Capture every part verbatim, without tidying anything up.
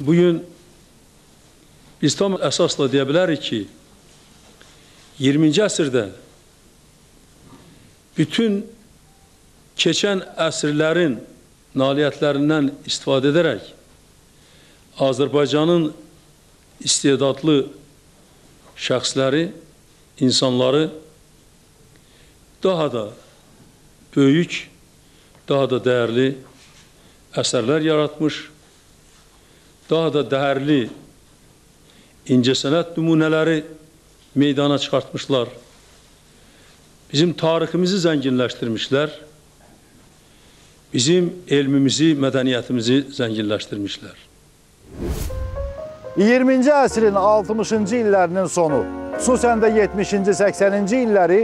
Bugün biz tam əsasla deyə bilərik ki, iyirminci əsrdə bütün keçən əsrlərin nailiyyətlərindən istifadə edərək Azərbaycanın istedadlı şəxsləri, insanları daha da böyük, daha da dəyərli əsərlər yaratmış, daha da dəyərli incəsənət nümunələri meydana çıxartmışlar. Bizim tariximizi zənginləşdirmişlər, bizim elmimizi, mədəniyyətimizi zənginləşdirmişlər. iyirminci əsrin altmışıncı illərinin sonu, xüsusən də yetmişinci, səksəninci illəri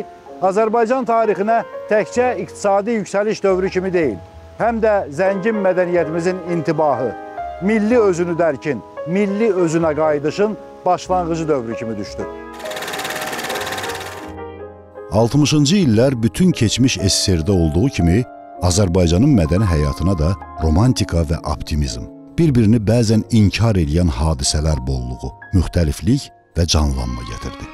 Azərbaycan tarixinə təkcə iqtisadi yüksəliş dövrü kimi deyil, həm də zəngin mədəniyyətimizin intibahı, milli özünü dərkin, milli özünə qayıdışın başlanğıcı dövrü kimi düşdü. altmışıncı illər bütün keçmiş S S R-də olduğu kimi, Azərbaycanın mədəni həyatına da romantika və optimizm, bir-birini bəzən inkar edən hadisələr bolluğu, müxtəliflik və canlanma gətirdi.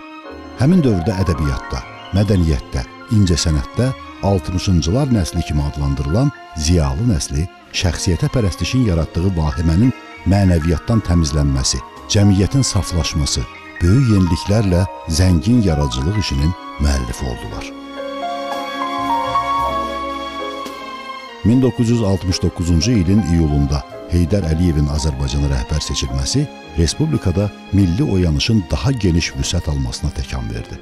Həmin dövrdə ədəbiyyatda, mədəniyyətdə, incəsənətdə altmışıncılar nəsli kimi adlandırılan ziyalı nəsli şəxsiyyətə pərəstişin yaratdığı vahimənin mənəviyyatdan təmizlənməsi, cəmiyyətin saflaşması, böyük yeniliklərlə zəngin yaradıcılıq işinin müəllifi oldular. min doqquz yüz altmış doqquzuncu ilin iyulunda Heydər Əliyevin Azərbaycana rəhbər seçilməsi Respublikada milli oyanışın daha geniş vüsət almasına təkan verdi.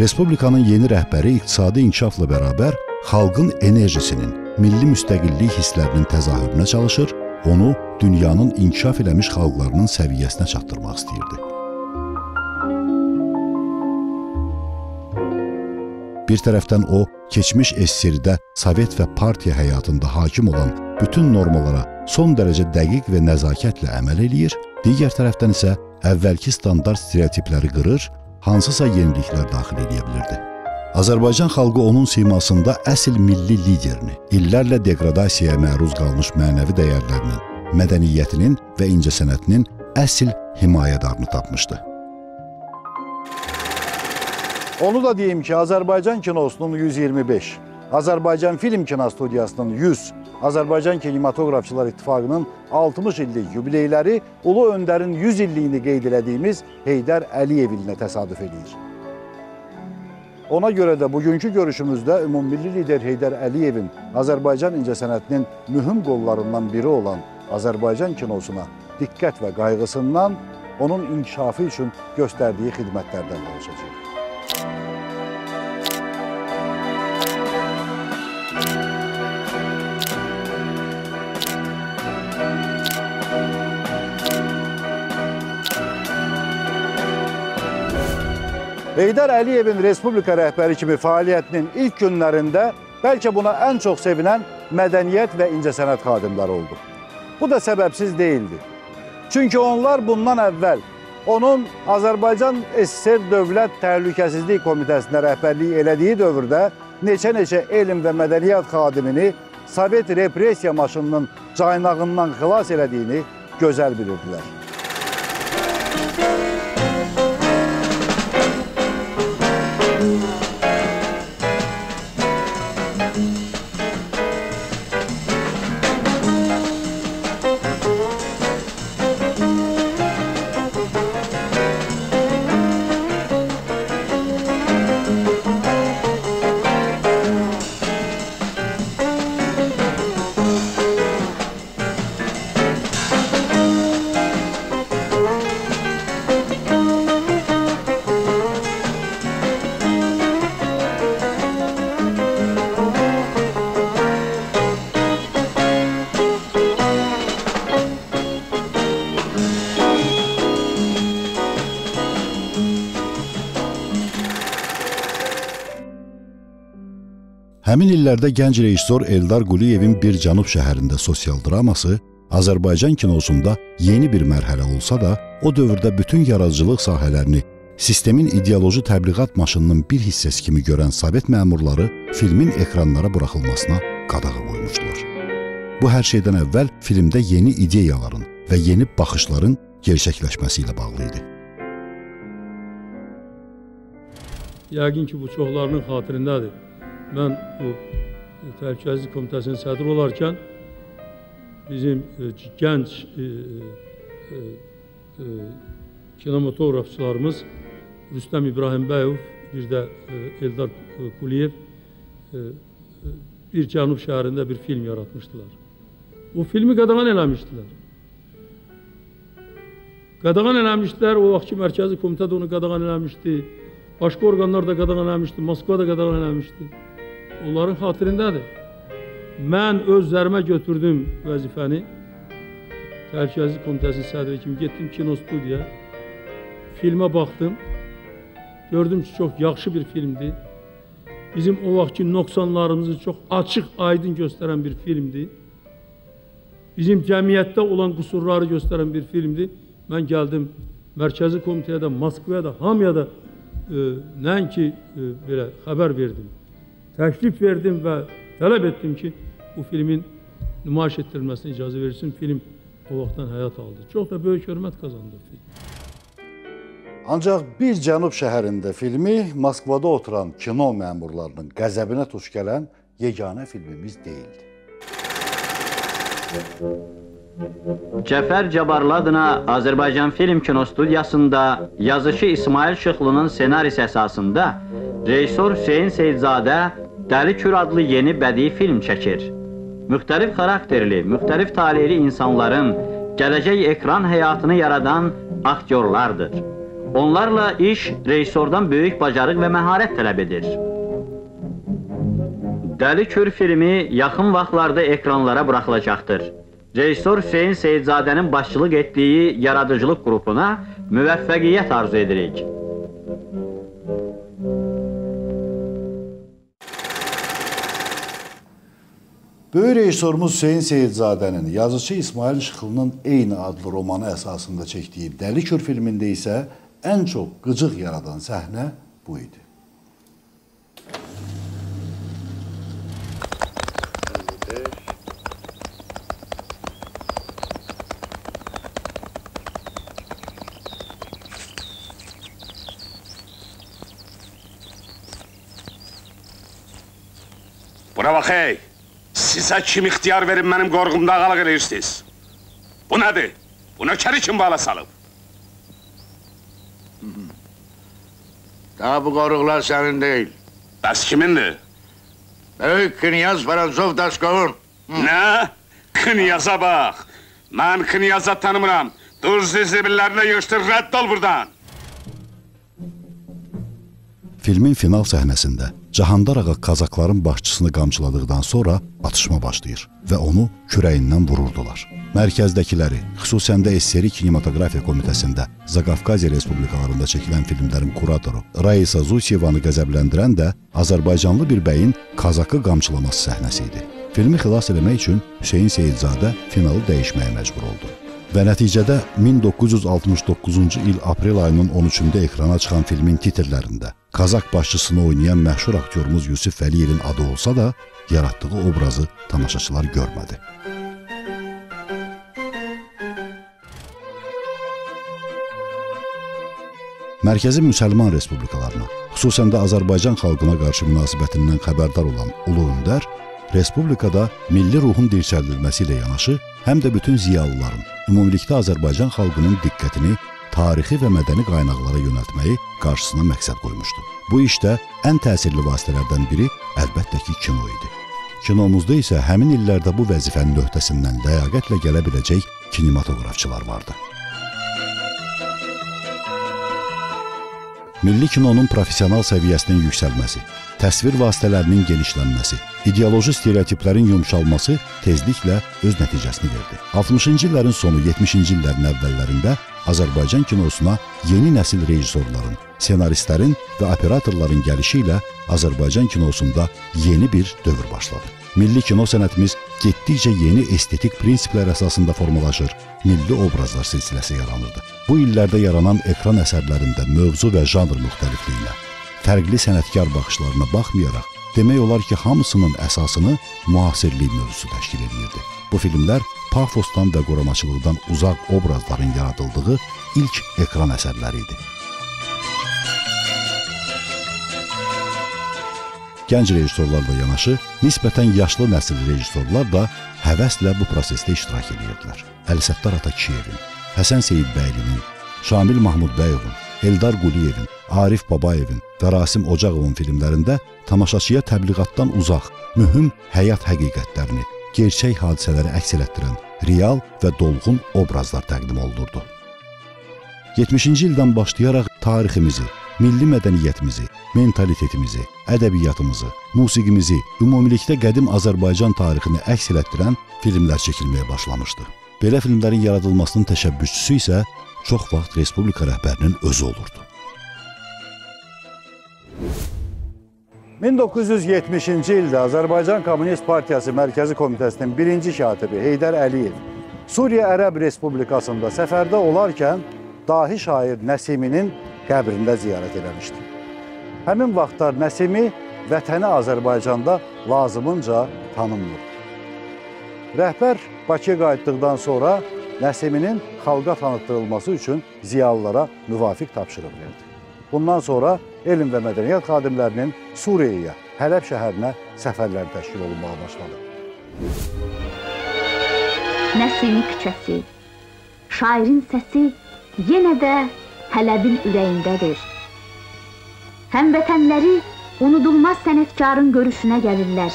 Respublikanın yeni rəhbəri iqtisadi inkişafla bərabər xalqın enerjisinin, milli müstəqillik hisslərinin təzahürünə çalışır, onu dünyanın inkişaf eləmiş xalqlarının səviyyəsinə çatdırmaq istəyirdi. Bir tərəfdən o, keçmiş S S R-də Sovet və partiya həyatında hakim olan bütün normalara son dərəcə dəqiq və nəzakətlə əməl eləyir, digər tərəfdən isə əvvəlki standart stereotipləri qırır, hansısa yeniliklər daxil eləyə bilirdi. Azərbaycan xalqı onun simasında əsl milli liderini, illərlə deqradasiyaya məruz qalmış mənəvi dəyərlərinin, mədəniyyətinin və incəsənətinin əsl himayədarını tapmışdı. Onu da deyim ki, Azərbaycan kinosunun yüz iyirmi beş, Azərbaycan Film Kino Studiyasının yüz, Azərbaycan Kinematografçılar İttifaqının altmış illik yubileyləri Ulu Öndərin yüz illiyini qeyd elədiyimiz Heydər Əliyev ilinə təsadüf edir. Ona görə də bugünkü görüşümüzdə ümummilli lider Heydər Əliyevin Azərbaycan incəsənətinin mühüm qollarından biri olan Azərbaycan kinosuna diqqət və qayğısından, onun inkişafı üçün göstərdiyi xidmətlərdən danışacağıq. Heydər Əliyevin Respublika rəhbəri kimi fəaliyyətinin ilk günlərində bəlkə buna ən çox sevinən mədəniyyət və incəsənət xadimləri oldu. Bu da səbəbsiz deyildi. Çünki onlar bundan əvvəl onun Azərbaycan S S R Dövlət Təhlükəsizlik Komitəsində rəhbərliyi elədiyi dövrdə neçə-neçə elm və mədəniyyət xadimini Sovet repressiya maşınının caynağından xilas elədiyini gözəl bilirdilər. Həmin illərdə gənc rejissor Eldar Quliyevin Bir Cənub şəhərində sosial draması Azərbaycan kinosunda yeni bir mərhələ olsa da, o dövrdə bütün yaradıcılıq sahələrini sistemin ideoloji təbliğat maşınının bir hissəsi kimi görən Sovet məmurları filmin ekranlara buraxılmasına qadağa qoymuşdular. Bu hər şeydən əvvəl filmdə yeni ideyaların və yeni baxışların gerçəkləşməsi ilə bağlı idi. Yəqin ki, bu çoxlarının xatirindədir. Mən bu Təhlükəsizlik Komitəsinin sədri olarkən bizim gənc e, e, e, kinematografçılarımız Rüstəm İbrahimbəyov, bir də Eldar Quliyev bir Cənub şəhərində bir film yaratmışdılar. O filmi qadağan eləmişdilər. Qadağan eləmişdilər, o vaxt ki, Mərkəzi Komitə də onu qadağan eləmişdi, başqa orqanlar da qadağan eləmişdi, Moskva da qadağan eləmişdi. Onların xatirindədir. Mən öz üzərimə götürdüm vəzifəni, Təhlükəsizlik Komitəsinin sədri kimi getdim kino studiyaya, filmə baxdım, gördüm ki, çox yaxşı bir filmdir. Bizim o vaxtki noksanlarımızı çox açıq, aydın göstərən bir filmdir. Bizim cəmiyyətdə olan qüsurları göstərən bir filmdir. Mən gəldim Mərkəzi Komitəyə də, Moskvaya da, hamıya da e, nəinki e, belə xəbər verdim. Təklif verdim və tələb etdim ki, bu filmin nümayiş etdirilməsinə icazə verilsin. Film o vaxtdan həyat aldı. Çox da böyük hörmət qazandı film. Ancaq bir Cənub şəhərində filmi Moskvada oturan kino məmurlarının qəzəbinə tuş gələn yeganə filmimiz deyildi. Cəfər Cabbarlı adına Azərbaycan Film Kino Studiyasında yazışı İsmail Şıxlının senarisi əsasında rejissor Hüseyin Seyidzadə Dəli Kür adlı yeni bədii film çəkir. Müxtəlif xarakterli, müxtəlif talihli insanların gələcək ekran həyatını yaradan aktyorlardır. Onlarla iş rejissordan böyük bacarıq və məharət tələb edir. Dəli Kür filmi yaxın vaxtlarda ekranlara buraxılacaqdır. Rejissor Hüseyin Seydzadənin başçılıq etdiyi yaradıcılıq qrupuna müvəffəqiyyət arzu edirik. Böyük rejissorumuz Hüseyin Seyidzadənin yazıcı İsmail Şıxlının eyni adlı romanı əsasında çəkdiyi Dəli Kür filmində isə ən çox qıcıq yaradan səhnə bu idi. Buna bax, hey! Sizə kim ixtiyar verin, mənim qorğumda qalaq edirsiniz? Bu nədir? Bu nökəri kim bala salıb? Daha bu qoruqlar sənin deyil. Bəs kimindir? Böyük Knyaz Franzov Daşkovun. Nə? Knyaza bax! Mən Knyaza tanımıram. Dur zizibillərinə yığışdır, rədd ol buradan! Filmin final səhnəsində Cahandar ağa kazakların başçısını qamçıladıqdan sonra atışma başlayır və onu kürəyindən vururdular. Mərkəzdəkiləri, xüsusən də SSRİ Kinematografiya Komitəsində, Zaqafqaziya Respublikalarında çəkilən filmlərin kuratoru Raisa Zusiyevanı qəzəbləndirən də Azərbaycanlı bir bəyin kazakı qamçılaması səhnəsi idi. Filmi xilas eləmək üçün Hüseyin Seyidzadə finalı dəyişməyə məcbur oldu. Və nəticədə min doqquz yüz altmış doqquzuncu il aprel ayının on üçündə ekrana çıxan filmin titrlərində Kazak başçısını oynayan məşhur aktyorumuz Yusif Vəliyevin adı olsa da, yaratdığı obrazı tamaşaçılar görmədi. Mərkəzi Müsəlman Respublikalarına, xüsusən də Azərbaycan xalqına qarşı münasibətindən xəbərdar olan Ulu Öndər, Respublikada milli ruhun dirçəldilməsi ilə yanaşı, həm də bütün ziyalıların, ümumilikdə Azərbaycan xalqının diqqətini tarixi və mədəni qaynaqlara yönəltməyi qarşısına məqsəd qoymuşdu. Bu işdə ən təsirli vasitələrdən biri əlbəttə ki, kino idi. Kinomuzda isə həmin illərdə bu vəzifənin öhdəsindən ləyaqətlə gələ biləcək kinematografçılar vardı. Milli kinonun professional səviyyəsinin yüksəlməsi, təsvir vasitələrinin genişlənməsi, ideoloji stereotiplərin yumşalması tezliklə öz nəticəsini verdi. altmışıncı illərin sonu, yetmişinci illərin əvvəllərində Azərbaycan kinosuna yeni nəsil rejissorların, senaristlərin və operatorların gəlişi ilə Azərbaycan kinosunda yeni bir dövr başladı. Milli kino sənətimiz getdikcə yeni estetik prinsiplər əsasında formalaşır, milli obrazlar silsiləsi yaranırdı. Bu illərdə yaranan ekran əsərlərində mövzu və janr müxtəlifliyi ilə fərqli sənətkar baxışlarına baxmayaraq, demək olar ki, hamısının əsasını müasirlik mövzusu təşkil edirdi. Bu filmlər pafosdan və qoramaçılıqdan uzaq obrazların yaradıldığı ilk ekran əsərləri idi. Gənc rejissorlarla yanaşı, nisbətən yaşlı nəsil rejissorlar da həvəslə bu prosesdə iştirak edirdilər. Əli-Səttar Atakişiyevin, Həsən Seyidbəylinin, Şamil Mahmudbəyovun, Eldar Quliyevin, Arif Babayevin və Rasim Ocağovun filmlərində tamaşaçıya təbliğatdan uzaq, mühüm həyat həqiqətlərini, gerçək hadisələri əks etdirən real və dolğun obrazlar təqdim olunurdu. yetmişinci ildən başlayaraq tariximizi, milli mədəniyyətimizi, mentalitetimizi, ədəbiyyatımızı, musiqimizi, ümumilikdə qədim Azərbaycan tarixini əks etdirən filmlər çəkilməyə başlamışdı. Belə filmlərin yaradılmasının təşəbbüsçüsü isə çox vaxt Respublika rəhbərinin özü olurdu. min doqquz yüz yetmişinci ildə Azərbaycan Komünist Partiyası Mərkəzi Komitəsinin birinci katibi Heydər Əliyev Suriya Ərəb Respublikasında səfərdə olarkən dahi şair Nəsiminin qəbrində ziyarət eləmişdi. Həmin vaxtlar Nəsimi vətəni Azərbaycanda lazımınca tanınmır. Rəhbər Bakıya qayıtdıqdan sonra Nəsiminin xalqa tanıtdırılması üçün ziyalılara müvafiq tapşırıq verdi. Bundan sonra elm və mədəniyyət xadimlərinin Suriyaya, Hələb şəhərinə səfərləri təşkil olunmağa başladı. Nəsimi küçəsi, şairin səsi yenə də Hələbin ürəyindədir. Həmvətənləri unudulmaz sənətkarın görüşünə gəlirlər.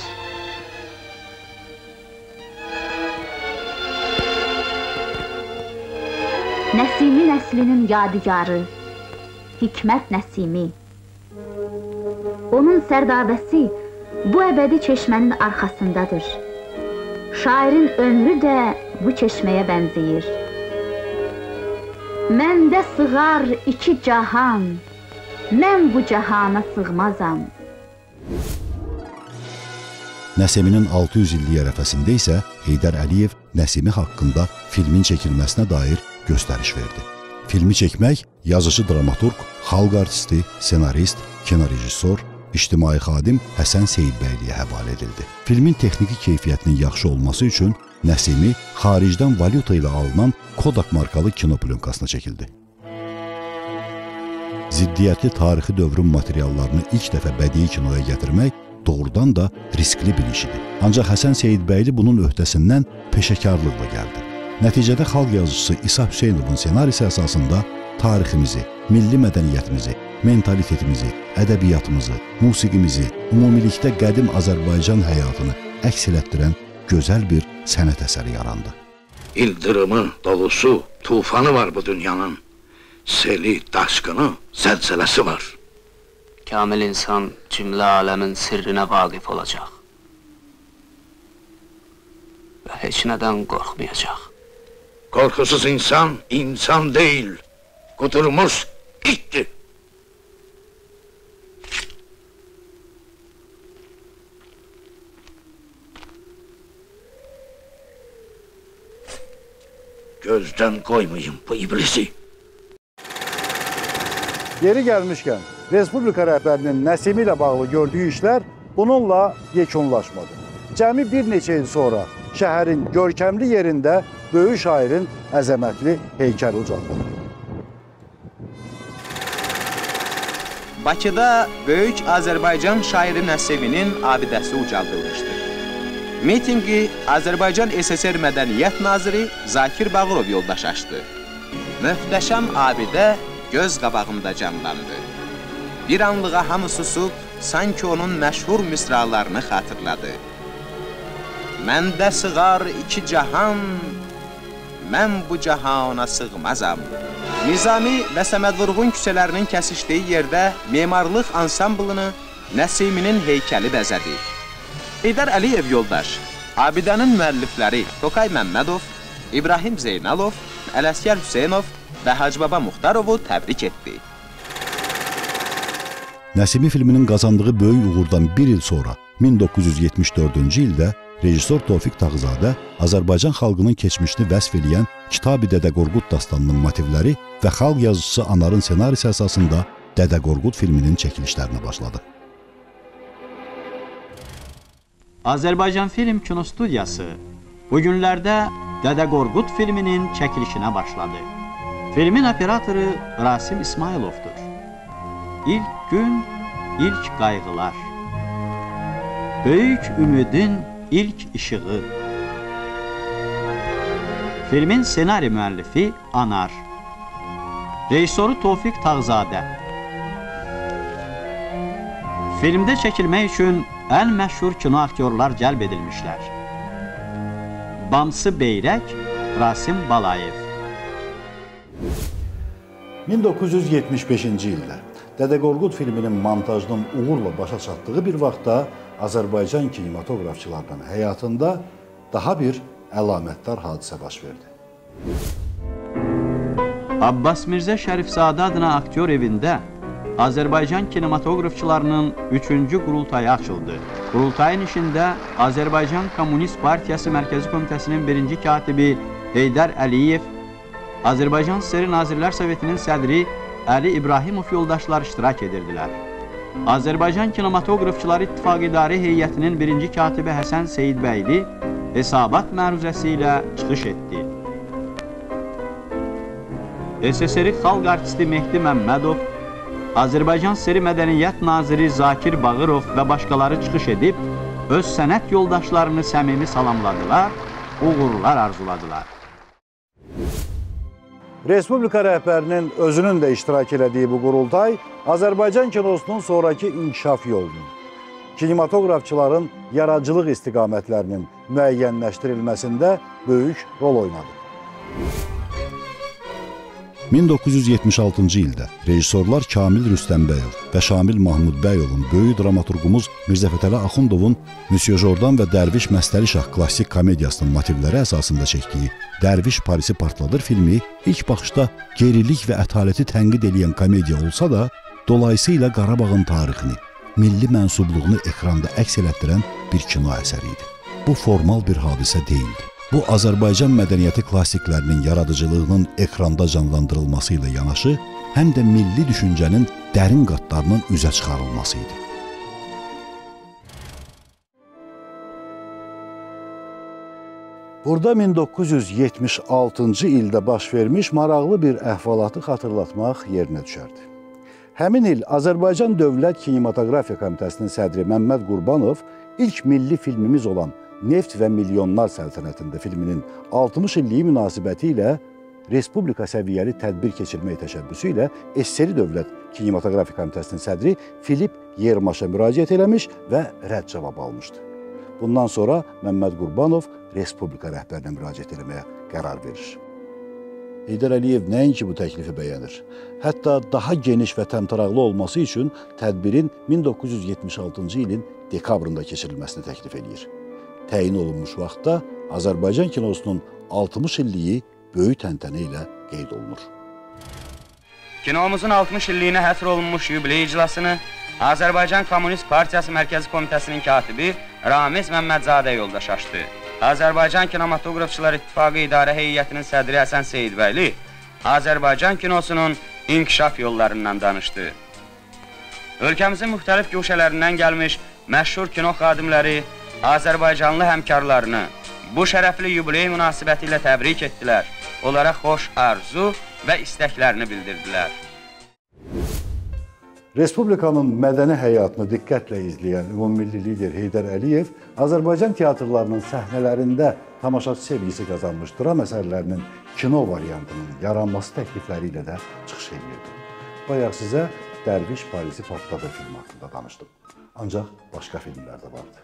Nəsimi nəslinin yadigarı, Hikmət Nəsimi. Onun sərdabəsi bu əbədi çeşmənin arxasındadır. Şairin ömrü də bu çeşməyə bənzəyir. Məndə sığar iki cahan, mən bu cahana sığmazam. Nəsiminin altı yüz illik ərəfəsində isə Heydər Əliyev Nəsimi haqqında filmin çəkilməsinə dair göstəriş verdi. Filmi çəkmək yazıcı dramaturq, xalq artisti, senarist, kinorejissor, ictimai xadim Həsən Seyidbəyliyə həvalə edildi. Filmin texniki keyfiyyətinin yaxşı olması üçün Nəsimi xaricdən valyuta ilə alınan Kodak markalı kino plyonkasına çəkildi. Ziddiyyətli tarixi dövrün materiallarını ilk dəfə bədii kinoya gətirmək doğrudan da riskli bir iş idi. Ancaq Həsən Seyidbəyli bunun öhdəsindən peşəkarlıqla gəldi. Nəticədə xalq yazıcısı İsa Hüseynovun senarisi əsasında tariximizi, milli mədəniyyətimizi, mentalitetimizi, ədəbiyyatımızı, musiqimizi, ümumilikdə qədim Azərbaycan həyatını əks etdirən gözəl bir sənət əsəri yarandı. İldırımı, dolusu, tufanı var bu dünyanın. Seli, daşqını, zəlzələsi var. Kamil insan cümlə aləmin sirrinə vaqif olacaq. Və heç nədən qorxmayacaq. Qorxusuz insan, insan deyil. Qudurmuş itdir. Gözdən qoymayın bu iblisi. Yeri gəlmişkən, Respublika rəhbərinin Nəsimi ilə bağlı gördüyü işlər bununla yekunlaşmadı. Cəmi bir neçə il sonra şəhərin görkəmli yerində böyük şairin əzəmətli heykəli ucaldıldı. Bakıda böyük Azərbaycan şairi Nəsiminin abidəsi ucaldılmışdır. Mitingi Azərbaycan S S R Mədəniyyət Naziri Zakir Bağırov yoldaş açdı. Möhtəşəm abidə göz qabağımda canlandı. Bir anlığa hamı susub, sanki onun məşhur misralarını xatırladı. Məndə sığar iki cahan, mən bu cahana sığmazam. Nizami və Səməd Vurğun küçələrinin kəsişdiyi yerdə memarlıq ansamblını Nəsiminin heykəli bəzədi. Heydər Əliyev yoldaş, abidənin müəllifləri Tokay Məmmədov, İbrahim Zeynalov, Ələsgər Hüseynov və Hacbaba Muxtarovu təbrik etdi. Nəsimi filminin qazandığı böyük uğurdan bir il sonra, min doqquz yüz yetmiş dördüncü ildə rejissor Tofiq Tağızadə Azərbaycan xalqının keçmişini vəsf eləyən Kitab-ı Dədə Qorqud dastanının motivləri və xalq yazıcısı Anarın senarisi əsasında Dədə Qorqud filminin çəkilişlərinə başladı. Azərbaycan Film Kino Studiyası Bugünlərdə Dədə Qorqud filminin çəkilişinə başladı. Filmin operatoru Rasim İsmayılovdur. İlk gün, ilk qayğılar. Böyük ümidin ilk işığı. Filmin senaryo müəllifi Anar. Rejissoru Tofiq Tağızadə. Filmdə çəkilmək üçün ən məşhur kino aktyorlar cəlb edilmişlər. Bamsı Beyrək, Rasim Balayev. min doqquz yüz yetmiş beşinci ildə Dədə Qorqud filminin montajının uğurla başa çatdığı bir vaxtda Azərbaycan kinematografçılarının həyatında daha bir əlamətdar hadisə baş verdi. Abbas Mirzə Şərifzadə adına aktyor evində Azərbaycan kinematografçılarının üçüncü qurultayı açıldı. Qurultayın işində Azərbaycan Komünist Partiyası Mərkəzi Komitəsinin birinci katibi Heydər Əliyev, Azərbaycan S S R İ Nazirlər Sovetinin sədri Əli İbrahimov yoldaşlar iştirak edirdilər. Azərbaycan Kinematografçıları İttifaq İdarə Heyətinin birinci katibi Həsən Seyidbəyli hesabat məruzəsi ilə çıxış etdi. S S R İ xalq artisti Mehdi Məmmədov, Azərbaycan S S R İ Mədəniyyət Naziri Zakir Bağırov və başqaları çıxış edib, öz sənət yoldaşlarını səmimi salamladılar, uğurlar arzuladılar. Respublika rəhbərinin özünün də iştirak elədiyi bu qurultay Azərbaycan kinosunun sonraki inkişaf yolunun, kinematografçıların yaradıcılıq istiqamətlərinin müəyyənləşdirilməsində böyük rol oynadı. min doqquz yüz yetmiş altıncı ildə rejissorlar Kamil Rüstəmbəyov və Şamil Mahmudbəyovun, böyük dramaturqumuz Mirzəfətələ Axundovun Müsyo Jordan və Dərviş Məstəli Şah klassik komediyasının motivləri əsasında çəkdiyi Dərviş Parisi Partladır filmi ilk baxışda gerilik və ətaləti tənqid eləyən komediya olsa da, dolayısıyla Qarabağın tarixini, milli mənsubluğunu ekranda əks elətdirən bir kino əsəri idi. Bu formal bir hadisə deyildi. Bu, Azərbaycan mədəniyyəti klassiklərinin yaradıcılığının ekranda canlandırılması ilə yanaşı, həm də milli düşüncənin dərin qatlarının üzə çıxarılması idi. Burada min doqquz yüz yetmiş altıncı ildə baş vermiş maraqlı bir əhvalatı xatırlatmaq yerinə düşərdi. Həmin il Azərbaycan Dövlət Kinematografiya Komitəsinin sədri Məmməd Qurbanov ilk milli filmimiz olan Neft və Milyonlar Səltənətində filminin altmış illiyi münasibəti ilə Respublika səviyyəli tədbir keçirmək təşəbbüsü ilə S S R İ Dövlət Kinematografiya Komitəsinin sədri Filip Yermaşa müraciət eləmiş və rədd cavabı almışdı. Bundan sonra Məmməd Qurbanov Respublika rəhbərinə müraciət eləməyə qərar verir. Heydər Əliyev nəinki bu təklifi bəyənir, hətta daha geniş və təmtaraqlı olması üçün tədbirin min doqquz yüz yetmiş altıncı ilin dekabrında keçirilməsini təklif edir. Təyin olunmuş vaxtda Azərbaycan kinosunun altmış illiyi böyük təntənə ilə qeyd olunur. Kinomuzun altmış illiyinə həsr olunmuş yubiley iclasını Azərbaycan Komünist Partiyası Mərkəzi Komitəsinin katibi Ramiz Məmmədzadə yoldaş açdı. Azərbaycan Kinematografçılar İttifaqı İdarə Heyətinin sədri Əsən Seyid Vəli Azərbaycan kinosunun inkişaf yollarından danışdı. Ölkəmizin müxtəlif köşələrindən gəlmiş məşhur kino xadimləri Azərbaycanlı həmkarlarını bu şərəfli yubiley münasibəti ilə təbrik etdilər, onlara xoş arzu və istəklərini bildirdilər. Respublikanın mədəni həyatını diqqətlə izləyən ümummilli lider Heydər Əliyev Azərbaycan teatrlarının səhnələrində tamaşaçı sevgisi qazanmış dram əsərlərinin kino variantının yaranması təklifləri ilə də çıxış edirdi. Bayaq sizə Dərviş Parisi Partladır film haqqında danışdım. Ancaq başqa filmlər də vardı.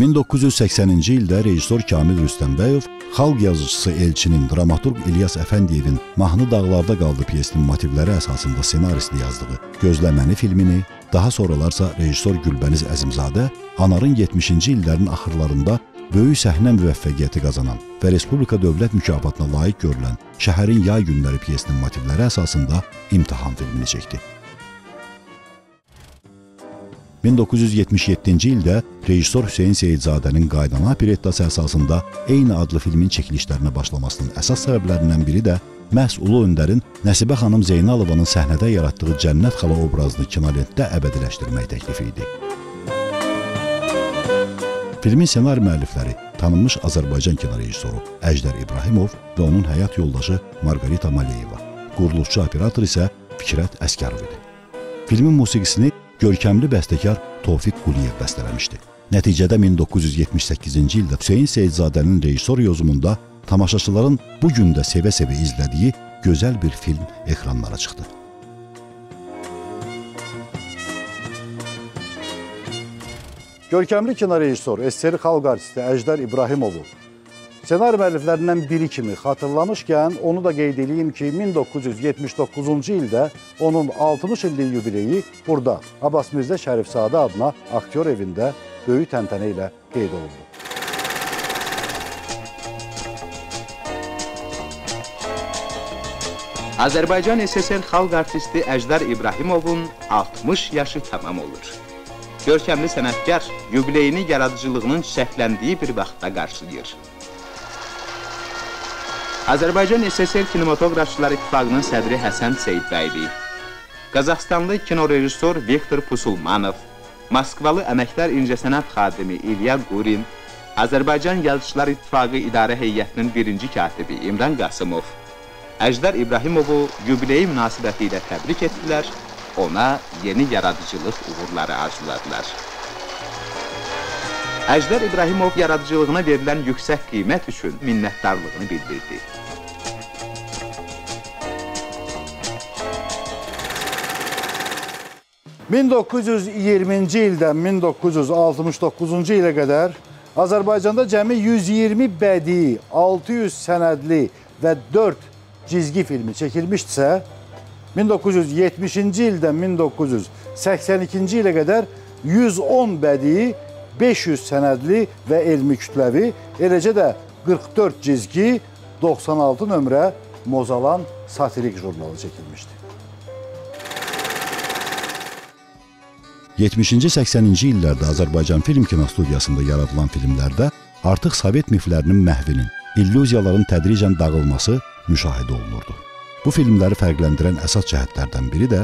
min doqquz yüz səksən-ci ildə rejissor Kamil Rüstəmbəyov, xalq yazıcısı Elçinin, dramaturq İlyas Əfəndiyevin Mahnı Dağlarda Qaldı pyesinin motivləri əsasında senaristini yazdığı Gözləməni filmini, daha sonralarsa rejissor Gülbəniz Əzimzadə, Anarın yetmişinci illərin axırlarında böyük səhnə müvəffəqiyyəti qazanan və Respublika Dövlət mükafatına layiq görülən Şəhərin Yay Günləri pyesinin motivləri əsasında İmtahan filmini çəkdi. min doqquz yüz yetmiş yeddinci ildə rejissor Hüseyin Seydzadənin Qaydana operettası əsasında eyni adlı filmin çəkilişlərinə başlamasının əsas səbəblərindən biri də məhz Ulu Öndərin Nəsibə xanım Zeynalovanın səhnədə yaratdığı Cənnət xala obrazını kinolentdə əbədiləşdirmək təklifi idi. Filmin senaryo müəllifləri tanınmış Azərbaycan kino rejissoru Əjdər İbrahimov və onun həyat yoldaşı Margarita Maleyeva, quruluşçu-operator isə Fikrət Əskərovidir. Filmin musiqisini görkəmli bəstəkar Tofiq Quliyev bəstələmişdi. Nəticədə min doqquz yüz yetmiş səkkizinci ildə Hüseyin Seydziadənin rejissor yozumunda tamaşaçıların bu gün də sevə-sevə izlədiyi gözəl bir film ekranlara çıxdı. Görkəmli kino rejissor, SSRİ xalq artisti Əjdər İbrahimovu senaryo müəlliflərindən biri kimi xatırlamışkən, onu da qeyd edeyim ki, min doqquz yüz yetmiş doqquzuncu ildə onun altmış illik yubileyi burada Abbas Mirzə Şərifzadə adına aktyor evində böyük təntənə ilə qeyd olundu. Azərbaycan SSRİ xalq artisti Əjdər İbrahimovun altmış yaşı tamam olur. Görkəmli sənətkar yubileyini yaradıcılığının çiçəkləndiyi bir vaxtda qarşılayır. Azərbaycan SSRİ Kinematografçılar İttifaqının sədri Həsən Seyidbəyli, Qazaxstanlı kinorejissor Viktor Pusulmanov, Moskvalı əməkdar incəsənət xadimi İlya Gurin, Azərbaycan Yazıçılar İttifaqı İdarə Heyətinin birinci katibi İmran Qasımov, Əjdər İbrahimovu yubileyi münasibəti ilə təbrik etdilər, ona yeni yaradıcılıq uğurları arzuladılar. Əjdər İbrahimov yaradıcılığına verilən yüksək qiymət üçün minnətdarlığını bildirdi. min doqquz yüz iyirminci ildən min doqquz yüz altmış doqquzuncu ilə qədər Azərbaycanda cəmi yüz iyirmi bədii, altı yüz sənədli və dörd cizgi filmi çəkilmişdirsə, min doqquz yüz yetmişinci ildən min doqquz yüz səksən ikinci ilə qədər yüz on bədii, beş yüz sənədli və elmi kütləvi, eləcə də qırx dörd cizgi, doxsan altı nömrə Mozalan satirik jurnalı çəkilmişdi. yetmişinci səksən illərdə Azərbaycan Film Kino Studiyasında yaradılan filmlərdə artıq Sovet miflərinin məhvinin, illüziyaların tədricən dağılması müşahidə olunurdu. Bu filmləri fərqləndirən əsas cəhətlərdən biri də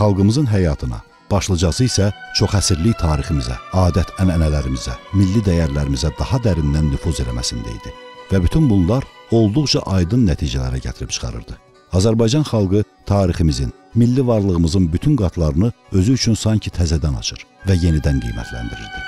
xalqımızın həyatına, başlıcası isə çoxəsrlik tariximizə, adət-ənənələrimizə, milli dəyərlərimizə daha dərindən nüfuz eləməsində idi. Və bütün bunlar olduqca aydın nəticələrə gətirib çıxarırdı. Azərbaycan xalqı tariximizin, milli varlığımızın bütün qatlarını özü üçün sanki təzədən açır və yenidən qiymətləndirirdi.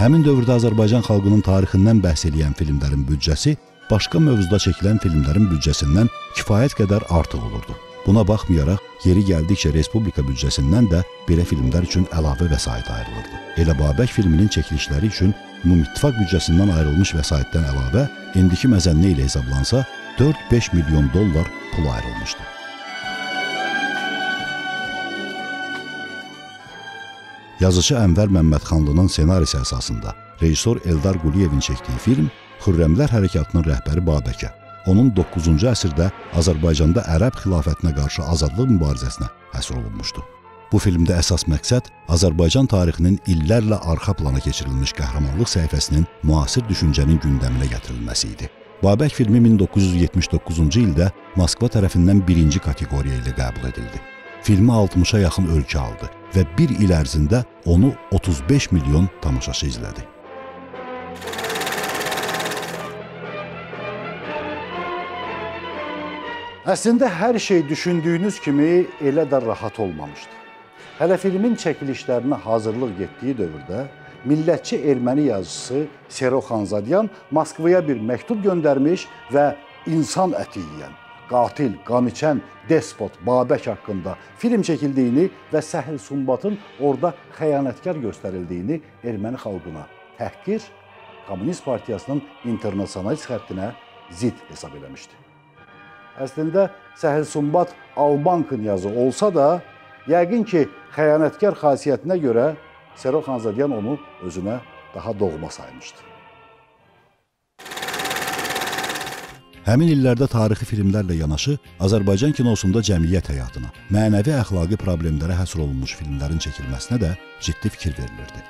Həmin dövrdə Azərbaycan xalqının tarixindən bəhs eləyən filmlərin büdcəsi başqa mövzuda çəkilən filmlərin büdcəsindən kifayət qədər artıq olurdu. Buna baxmayaraq, yeri gəldikcə Respublika büdcəsindən də belə filmlər üçün əlavə vəsait ayrılırdı. Elə Babək filminin çəkilişləri üçün Ümumittifaq büdcəsindən ayrılmış vəsaitdən əlavə, indiki məzənnə ilə hesablansa, dörd-beş milyon dollar pul ayrılmışdı. Yazıcı Ənvər Məmmədxanlının senarisi əsasında rejissor Eldar Quliyevin çəkdiyi film Xürrəmlər Hərəkatının rəhbəri Babəkə, onun doqquzuncu əsrdə Azərbaycanda Ərəb xilafətinə qarşı azadlıq mübarizəsinə həsr olunmuşdu. Bu filmdə əsas məqsəd Azərbaycan tarixinin illərlə arxa plana keçirilmiş qəhrəmanlıq səhifəsinin müasir düşüncənin gündəminə gətirilməsi idi. Babək filmi min doqquz yüz yetmiş doqquzuncu ildə Moskva tərəfindən birinci kateqoriya ilə qəbul edildi. Filmi altmışa yaxın ölkə aldı və bir il ərzində onu otuz beş milyon tamaşaçı izlədi. Əslində, hər şey düşündüyünüz kimi elə də rahat olmamışdı. Hələ filmin çəkilişlərinə hazırlıq getdiyi dövrdə millətçi erməni yazısı Sero Xanzadyan Moskvaya bir məktub göndərmiş və insan əti yiyən, qatil, qaniçən, despot Babək haqqında film çəkildiyini və Səhil Sumbatın orada xəyanətkar göstərildiyini erməni xalqına təhqir, Komünist Partiyasının internasionalist xəttinə zid hesab eləmişdi. Əslində, Səhil Sumbat Albankın yazı olsa da, yəqin ki, xəyanətkar xasiyyətinə görə Sero Xanzadyan onu özünə daha doğma saymışdı. Həmin illərdə tarixi filmlərlə yanaşı, Azərbaycan kinosunda cəmiyyət həyatına, mənəvi-əxlaqi problemlərə həsr olunmuş filmlərin çəkilməsinə də ciddi fikir verilirdi.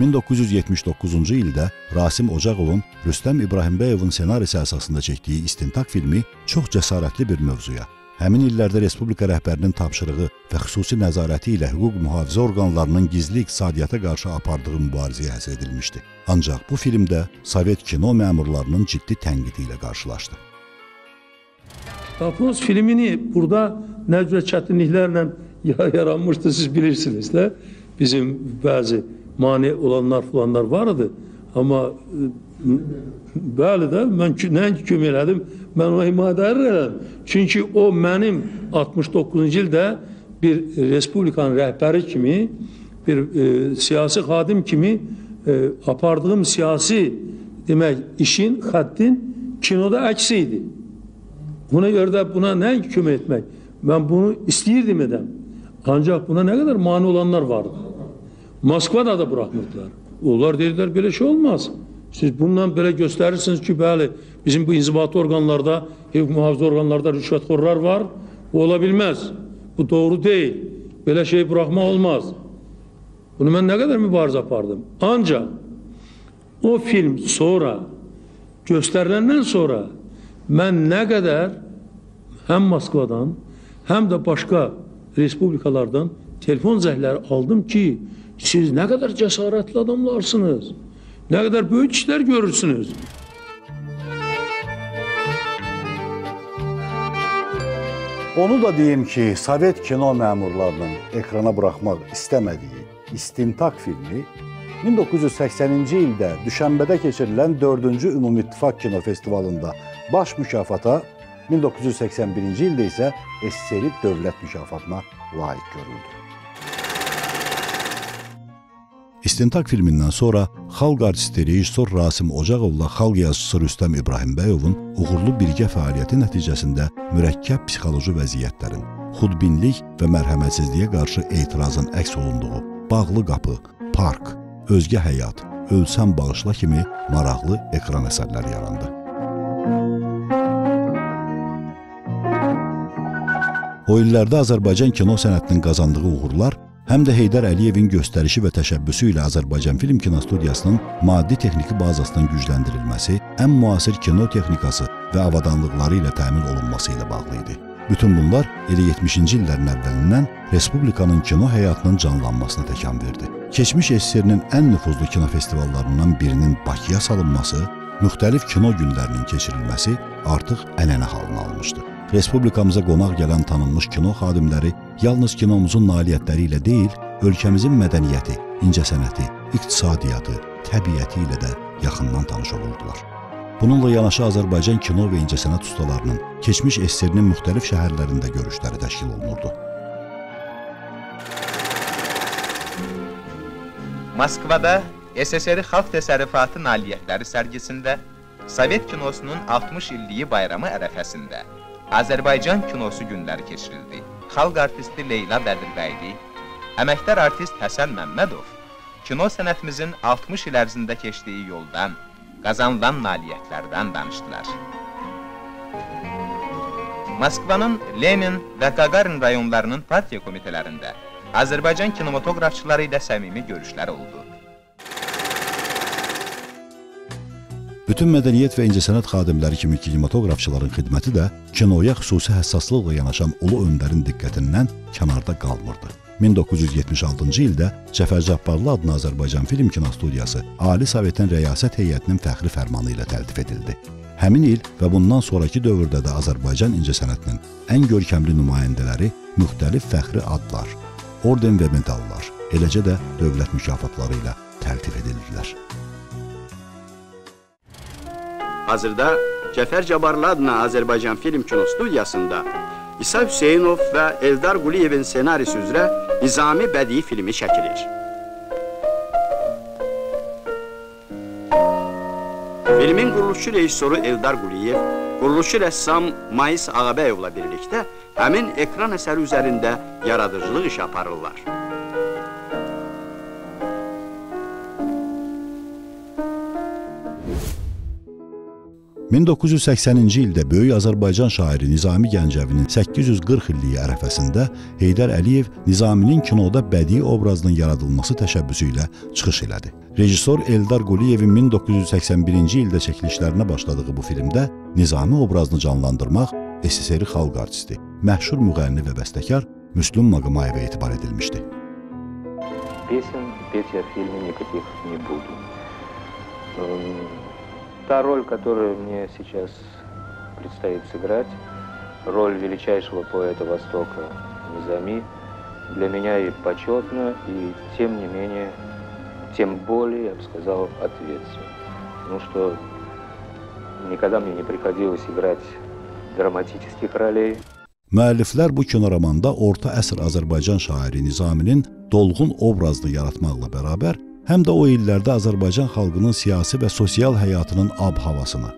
min doqquz yüz yetmiş doqquzuncu ildə Rasim Ocağovun Rüstəm İbrahimbəyovun senarisi əsasında çəkdiyi İstintaq filmi çox cəsarətli bir mövzuya, Həmin illərdə Respublika rəhbərinin tapşırığı və xüsusi nəzarəti ilə hüquq mühafizə orqanlarının gizli iqtisadiyyata qarşı apardığı mübarizəyə həsr edilmişdi. Ancaq bu filmdə Sovet kino məmurlarının ciddi tənqidi ilə qarşılaşdı. Tapınız filmini burada nə cür çətinliklərlə yaranmışdı, siz bilirsiniz də. Bizim bəzi mane olanlar falanlar vardı, amma bəli də, mən nəinki kömək elədim, mən ona himayə elədim. Çünki o mənim altmış doqquzuncu ildə bir Respublikanın rəhbəri kimi, bir e, siyasi xadim kimi e, apardığım siyasi demək, işin, xəttin kinoda əksi idi. Buna görə də buna nəinki kömək etmək, mən bunu istəyirdim edəm. Ancaq buna nə qədər mane olanlar vardı. Moskvada da buraxmırdılar. Onlar dedilər, belə şey olmaz. Siz bundan belə göstərirsiniz ki, bəli, bizim bu inzibati orqanlarda, hüquq mühafizə orqanlarda rüşvətxorlar var, bu ola bilməz. Bu doğru deyil. Belə şey buraxmaq olmaz. Bunu mən nə qədər mübarizə apardım. Ancaq o film sonra, göstəriləndən sonra mən nə qədər həm Moskvadan, həm də başqa respublikalardan telefon zəhləri aldım ki, siz nə qədər cəsarətli adamlarsınız, nə qədər böyük işlər görürsünüz. Onu da deyim ki, Sovet kino məmurlarının ekrana buraxmaq istəmədiyi İstintak filmi min doqquz yüz səksən-ci ildə Düşənbədə keçirilən dördüncü Ümumi İttifaq Kino Festivalında baş mükafata, min doqquz yüz səksən birinci ildə isə SSRİ Dövlət mükafatına layiq görüldü. İstintak filmindən sonra xalq artisti rejissor Rasim Ocağovla xalq yazıçısı Rüstəm İbrahimbəyovun uğurlu birgə fəaliyyəti nəticəsində mürəkkəb psixoloji vəziyyətlərin, xudbinlik və mərhəmətsizliyə qarşı etirazın əks olunduğu Bağlı Qapı, Park, Özgə Həyat, Ölsəm Bağışla kimi maraqlı ekran əsərləri yarandı. O illərdə Azərbaycan kino sənətinin qazandığı uğurlar həm də Heydər Əliyevin göstərişi və təşəbbüsü ilə Azərbaycan Film Kino Studiyasının maddi-texniki bazasının gücləndirilməsi, ən müasir kino texnikası və avadanlıqları ilə təmin olunması ilə bağlı idi. Bütün bunlar elə yetmişinci illərin əvvəlindən Respublikanın kino həyatının canlanmasına təkan verdi. Keçmiş SSRİ-nin ən nüfuzlu kino festivallarından birinin Bakıya salınması, müxtəlif kino günlərinin keçirilməsi artıq ənənə halını almışdı. Respublikamıza qonaq gələn tanınmış kino xadimləri yalnız kinomuzun nailiyyətləri ilə deyil, ölkəmizin mədəniyyəti, incəsənəti, iqtisadiyyatı, təbiəti ilə də yaxından tanış olurdular. Bununla yanaşı Azərbaycan kino və incəsənət ustalarının keçmiş SSRİ-nin müxtəlif şəhərlərində görüşləri təşkil olunurdu. Moskvada SSRİ Xalq Təsərrüfatı Nailiyyətləri sərgisində Sovet kinosunun altmış illiyi bayramı ərəfəsində Azərbaycan kinosu günləri keçirildi. Xalq artisti Leyla Bədirbəyli, əməkdar artist Həsən Məmmədov, kino sənətimizin altmış il ərzində keçdiyi yoldan, qazanılan nailiyyətlərdən danışdılar. Moskvanın Lenin və Qaqarin rayonlarının partiya komitələrində Azərbaycan kinematografçıları ilə səmimi görüşlər oldu. Bütün mədəniyyət və incəsənət xadimləri kimi kinematografçıların xidməti də kinoya xüsusi həssaslıqla yanaşan ulu öndərin diqqətindən kənarda qalmırdı. min doqquz yüz yetmiş altıncı ildə Cəfər Cabbarlı adına Azərbaycan Film Kino Studiyası Ali Sovetin Rəyasət Heyətinin fəxri fərmanı ilə təltif edildi. Həmin il və bundan sonraki dövrdə də Azərbaycan incəsənətinin ən görkəmli nümayəndələri müxtəlif fəxri adlar, orden və medallar, eləcə də dövlət mükafatları ilə təltif edildilər. Hazırda Cəfər Cabbarlı adına Azərbaycan Film Kino Studiyasında İsa Hüseynov ve Eldar Quliyevin senarisi üzrə Nizami bədii filmi çəkilir. Filmin quruluşçu rejissoru Eldar Quliyev, quruluşçu rəssam Mayıs Ağabəyovla birlikdə həmin ekran əsəri üzərində yaradıcılıq işi aparırlar. min doqquz yüz səksən-ci ildə böyük Azərbaycan şairi Nizami Gəncəvinin səkkiz yüz qırx illiyi ərəfəsində Heydər Əliyev Nizaminin kinoda bədii obrazının yaradılması təşəbbüsü ilə çıxış elədi. Rejissor Eldar Quliyevin min doqquz yüz səksən birinci ildə çəkilişlərinə başladığı bu filmdə Nizami obrazını canlandırmaq SSRİ xalq artisti məşhur müğənni və bəstəkar Müslüm Maqomayevə etibar edilmişdi. Песен петь я в фильме никаких не буду. Та роль, которую мне сейчас предстоит сыграть, роль величайшего поэта Востока Низами, для меня и почетно, и тем не менее, тем более, я бы сказал, ответственно. Ну что, никогда мне не приходилось играть драматических ролей. Müəlliflər bu kinoromanda orta əsr Azərbaycan şairi Nizaminin dolğun obrazını yaratmaqla bərabər, həm də o illərdə Azərbaycan xalqının siyasi və sosial həyatının ab-havasını,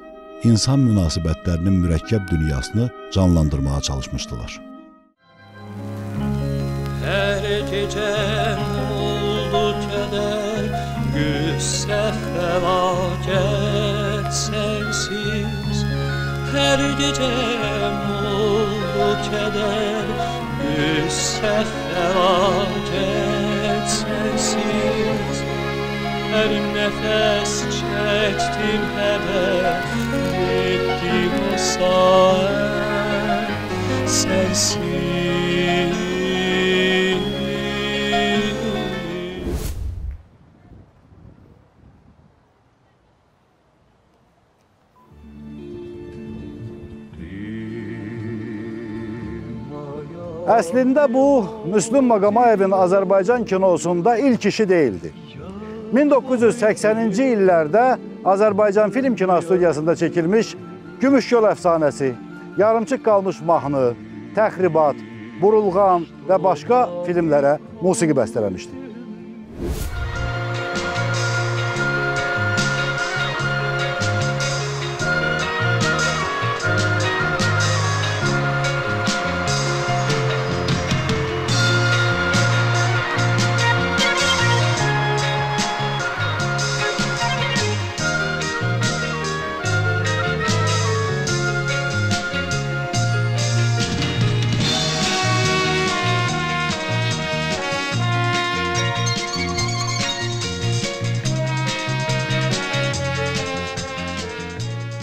insan münasibətlərinin mürəkkəb dünyasını canlandırmağa çalışmışdılar. Hər gecəm oldu kədər, qüssə fəlakət sənsiz, hər gecəm oldu keder, üstte felaket sensiz. Her nefes çektim hele, gittim o saat sensiz. Əslində bu, Müslüm Maqomayevin Azərbaycan kinosunda ilk işi deyildi. min doqquz yüz səksən-ci illərdə Azərbaycan Film Kino Studiyasında çəkilmiş Gümüş Yol Əfsanəsi, Yarımçıq Qalmış Mahnı, Təxribat, Burulğan və başqa filmlərə musiqi bəstələmişdi.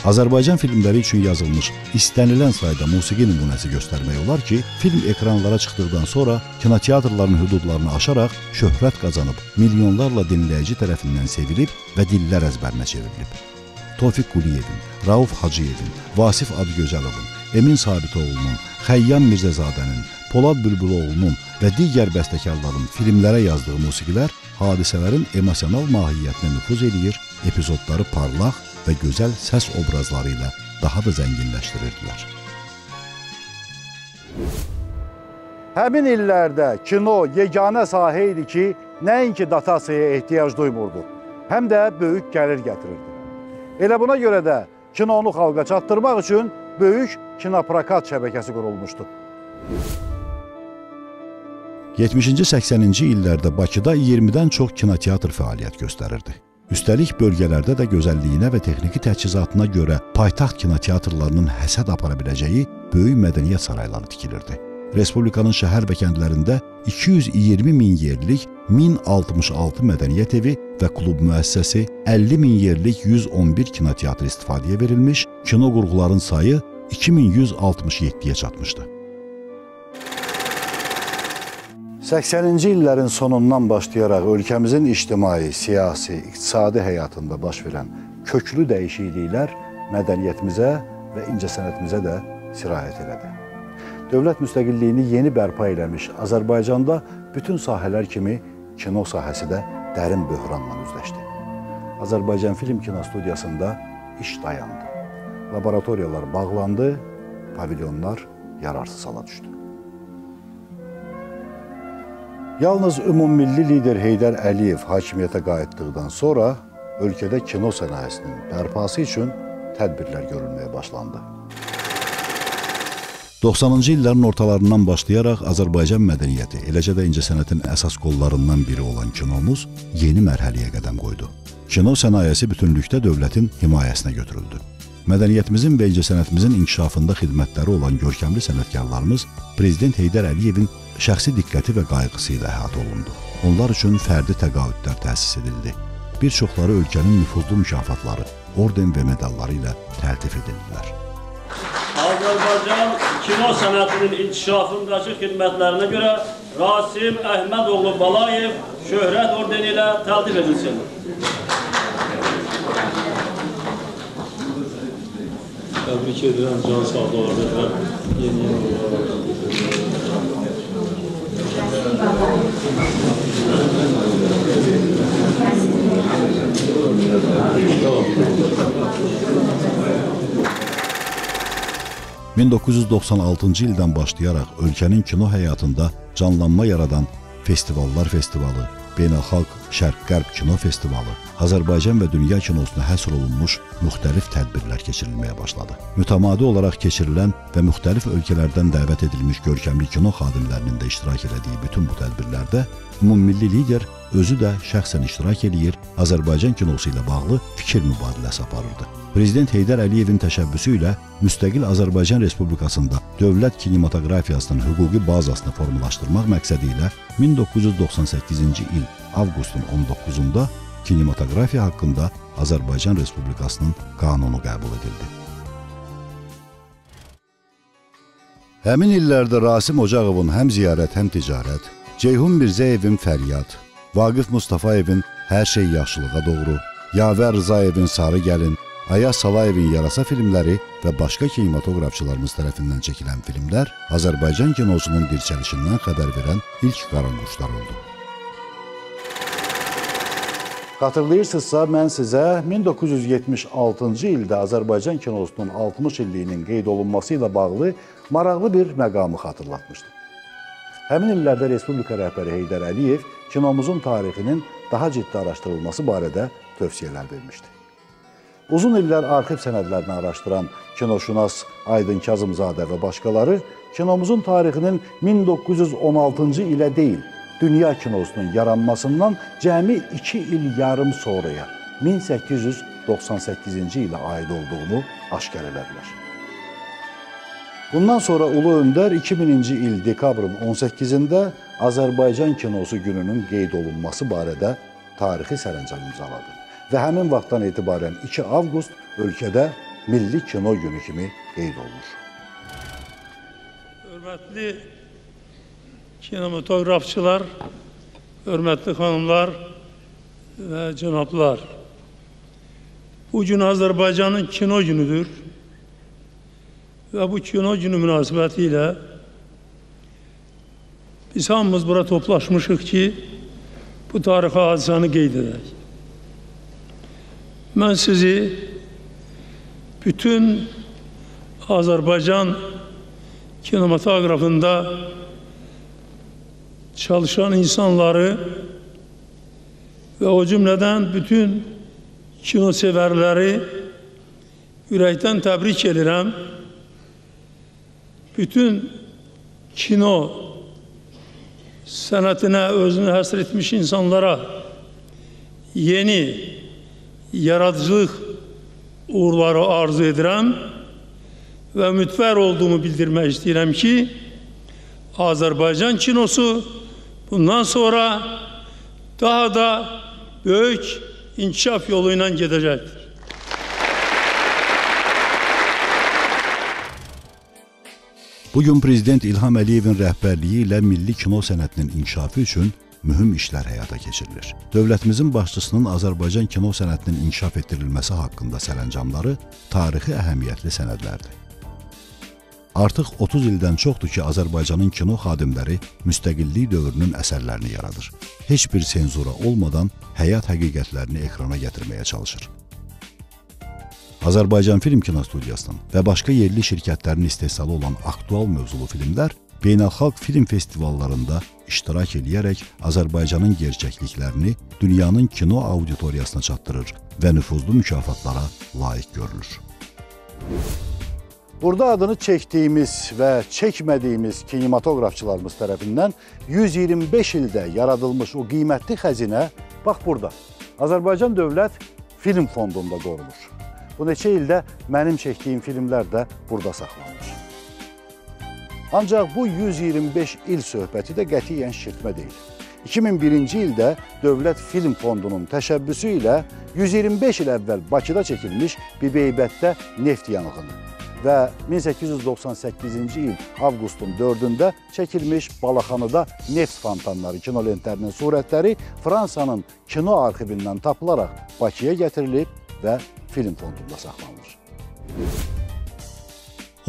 Azərbaycan filmləri üçün yazılmış istənilən sayda musiqi nümunəsi göstərmək olar ki, film ekranlara çıxdıqdan sonra kinoteatrların hüdudlarını aşaraq şöhrət qazanıb, milyonlarla dinləyici tərəfindən sevilib və dillər əzbərinə çevrilib. Tofiq Quliyevin, Rauf Hacıyevin, Vasif Adgözəlovun, Emin Sabitoğlunun, Xəyyam Mirzəzadənin, Polad Bülbüloğlunun və digər bəstəkarların filmlərə yazdığı musiqilər hadisələrin emosional mahiyyətinə nüfuz eləyir, epizodları parlaq və gözəl səs obrazları ilə daha da zənginləşdirirdilər. Həmin illərdə kino yeganə sahə idi ki, nəinki datasiyaya ehtiyac duymurdu, həm də böyük gəlir gətirirdi. Elə buna görə də kinonu xalqa çatdırmaq üçün böyük kinoprokat şəbəkəsi qurulmuşdu. yetmişinci-səksən-ci illərdə Bakıda iyirmidən çox kinoteatr fəaliyyət göstərirdi. Üstəlik, bölgələrdə də gözəlliyinə və texniki təchizatına görə paytaxt kinoteatrlarının həsəd apara biləcəyi böyük mədəniyyət sarayları tikilirdi. Respublikanın şəhər və kəndlərində iki yüz iyirmi min yerlik min altmış altı mədəniyyət evi və klub müəssisəsi, əlli min yerlik yüz on bir kinoteatr istifadəyə verilmiş, kino qurğuların sayı iki min yüz altmış yeddiyə çatmışdı. səksən-ci illərin sonundan başlayaraq ölkəmizin ictimai, siyasi, iqtisadi həyatında baş verən köklü dəyişikliklər mədəniyyətimizə və incəsənətimizə də sirayət elədi. Dövlət müstəqilliyini yeni bərpa eləmiş Azərbaycanda bütün sahələr kimi kino sahəsi də dərin böhranla üzləşdi. Azərbaycan Film Kino Studiyasında iş dayandı. Laboratoriyalar bağlandı, pavilyonlar yararsız hala düşdü. Yalnız ümummilli lider Heydər Əliyev hakimiyyətə qayıtdıqdan sonra ölkədə kino sənayesinin bərpası üçün tədbirlər görülməyə başlandı. doxsanıncı illərin ortalarından başlayaraq Azərbaycan mədəniyyəti, eləcə də incəsənətin əsas qollarından biri olan kinomuz yeni mərhələyə qədəm qoydu. Kino sənayesi bütünlükdə dövlətin himayəsinə götürüldü. Mədəniyyətimizin və incəsənətimizin inkişafında xidmətləri olan görkəmli sənətkarlarımız Prezident Heydər Əliyevin şəxsi diqqəti və qayğısı ilə əhatə olundu. Onlar üçün fərdi təqaüdlər təsis edildi. Bir çoxları ölkənin nüfuzlu mükafatları, orden və medalları ilə təltif edildilər. Azərbaycan kino sənətinin inkişafındakı xidmətlərinə görə Rasim Əhmədoğlu Balayev şöhrət ordeni ilə təltif edilsin. Təbrik edirəm, can sağlığı olaraq yeni-yeni min doqquz yüz doxsan altıncı ildən başlayaraq ölkənin kino həyatında canlanma yaradan Festivallar Festivalı, Beynəlxalq Şərq-Qərb Kino Festivalı, Azərbaycan və dünya kinosuna həsr olunmuş müxtəlif tədbirlər keçirilməyə başladı. Mütəmadi olaraq keçirilən və müxtəlif ölkələrdən dəvət edilmiş görkəmli kino xadimlərinin də iştirak elədiyi bütün bu tədbirlərdə ümummilli lider özü də şəxsən iştirak eləyir, Azərbaycan kinosu ilə bağlı fikir mübadiləsi aparırdı. Prezident Heydər Əliyevin təşəbbüsü ilə müstəqil Azərbaycan Respublikasında dövlət kinematografiyasının hüquqi bazasını formalaşdırmaq məqsədi ilə min doqquz yüz doxsan səkkizinci il avqustun on doqquzunda kinematografiya haqqında Azərbaycan Respublikasının qanunu qəbul edildi. Həmin illərdə Rasim Ocağovun həm ziyarət, həm ticarət, Ceyhun Mirzəyevin Fəryad, Vaqif Mustafayevin Hər şey yaxşılığa doğru, Yavər Rızayevin Sarı Gəlin, Ayaz Salayevin Yarasa filmləri və başqa kinematografçılarımız tərəfindən çəkilən filmlər Azərbaycan kinosunun dirçəlişindən xəbər verən ilk qaranquşlar oldu. Xatırlayırsınızsa, mən sizə min doqquz yüz yetmiş altıncı ildə Azərbaycan kinosunun altmış illiyinin qeyd olunması ilə bağlı maraqlı bir məqamı xatırlatmışdım. Həmin illərdə Respublika rəhbəri Heydər Əliyev kinomuzun tarixinin daha ciddi araşdırılması barədə tövsiyələr vermişdi. Uzun illər arxiv sənədlərini araşdıran kinoşünas Aydın Kazımzadə və başqaları kinomuzun tarixinin min doqquz yüz on altıncı ilə deyil, dünya kinosunun yaranmasından cəmi iki il yarım sonraya min səkkiz yüz doxsan səkkizinci ilə aid olduğunu aşkar elədilər. Bundan sonra Ulu Öndər iki minci il dekabrın on səkkizində Azərbaycan kinosu gününün qeyd olunması barədə tarixi sərəncam imzaladı və həmin vaxtdan etibarən iki avqust ölkədə Milli Kino Günü kimi qeyd olunur. Hörmətli kinematografçılar, hörmətli xanımlar və cənablar, bugün Azərbaycanın kino günüdür və bu kino günü münasibətilə biz hamımız bura toplaşmışıq ki, bu tarixi hadisəni qeyd edək. Mən sizi bütün Azərbaycan kinematografında çalışan insanları və o cümlədən bütün kinosevərləri ürəkdən təbrik edirəm. Bütün kino sənətinə özünü həsr etmiş insanlara yeni yaradıcılıq uğurları arzu edirəm və ümidvar olduğumu bildirmək istəyirəm ki, Azərbaycan kinosu bundan sonra daha da böyük inkişaf yolu ilə gedəcəkdir. Bugün Prezident İlham Əliyevin rəhbərliyi ilə milli kino sənətinin inkişafı üçün mühüm işlər həyata keçirilir. Dövlətimizin başçısının Azərbaycan kino sənətinin inkişaf etdirilməsi haqqında sərəncamları tarixi əhəmiyyətli sənədlərdir. Artıq otuz ildən çoxdur ki, Azərbaycanın kino xadimləri müstəqillik dövrünün əsərlərini yaradır. Heç bir senzura olmadan həyat həqiqətlərini ekrana gətirməyə çalışır. Azərbaycan Film Kino Studiyasının və başqa yerli şirkətlərin istehsalı olan aktual mövzulu filmlər beynəlxalq film festivallarında iştirak eləyərək Azərbaycanın gerçəkliklərini dünyanın kino auditoriyasına çatdırır və nüfuzlu mükafatlara layiq görülür. Burada adını çəkdiyimiz və çəkmədiyimiz kinematografçılarımız tərəfindən yüz iyirmi beş ildə yaradılmış o qiymətli xəzinə, bax burada, Azərbaycan Dövlət Film Fondunda qorunur. Bu neçə ildə mənim çəkdiyim filmlər də burada saxlanır. Ancaq bu yüz iyirmi beş il söhbəti də qətiyyən şirtmə deyil. iki min birinci ildə Dövlət Film Fondunun təşəbbüsü ilə yüz iyirmi beş il əvvəl Bakıda çəkilmiş bir Bibeybətdə neft yanğını və min səkkiz yüz doxsan səkkizinci il avqustun dördündə çəkilmiş Balaxanıda neft fontanları kinolentlərinin surətləri Fransanın kino arxivindən tapılaraq Bakıya gətirilib və Film Fondunda saxlanılır.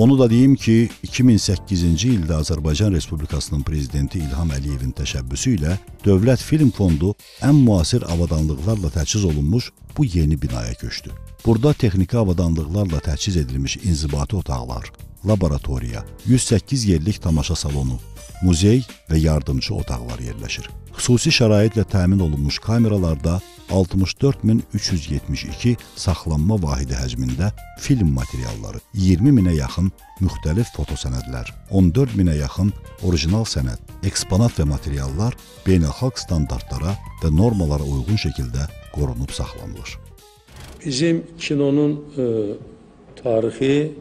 Onu da deyim ki, iki min səkkizinci ildə Azərbaycan Respublikasının Prezidenti İlham Əliyevin təşəbbüsü ilə Dövlət Film Fondu ən müasir avadanlıqlarla təchiz olunmuş bu yeni binaya köçdü. Burada texniki avadanlıqlarla təchiz edilmiş inzibati otaqlar, laboratoriya, yüz səkkiz yerlik tamaşa salonu, muzey və yardımcı otaqlar yerləşir. Xüsusi şəraitlə təmin olunmuş kameralarda altmış dörd min üç yüz yetmiş iki saxlanma vahidi həcmində film materialları, iyirmi minə yaxın müxtəlif fotosənədlər, on dörd minə yaxın orijinal sənəd, eksponat və materiallar beynəlxalq standartlara və normalara uyğun şəkildə qorunub saxlanılır. Bizim kinonun ıı, tarixi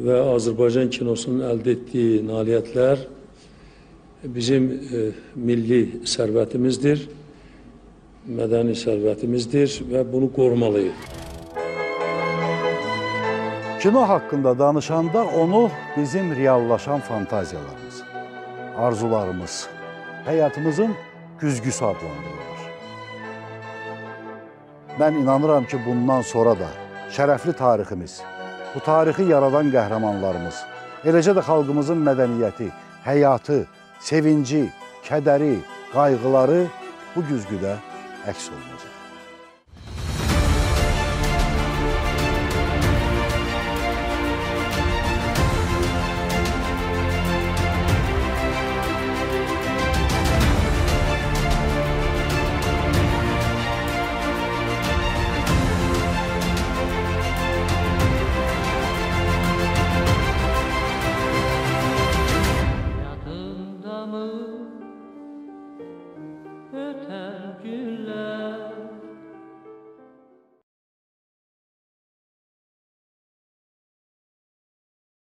və Azərbaycan kinosunun əldə etdiyi nailiyyətlər bizim ıı, milli sərvətimizdir. Mədəni sərvətimizdir və bunu qorumalıyıq. Kino haqqında danışanda onu bizim reallaşan fantaziyalarımız, arzularımız, həyatımızın güzgüsü adlandırılır. Mən inanıram ki, bundan sonra da şərəfli tariximiz, bu tarixi yaradan qəhrəmanlarımız, eləcə də xalqımızın mədəniyyəti, həyatı, sevinci, kədəri, qayğıları bu güzgüdə əks olunacaq.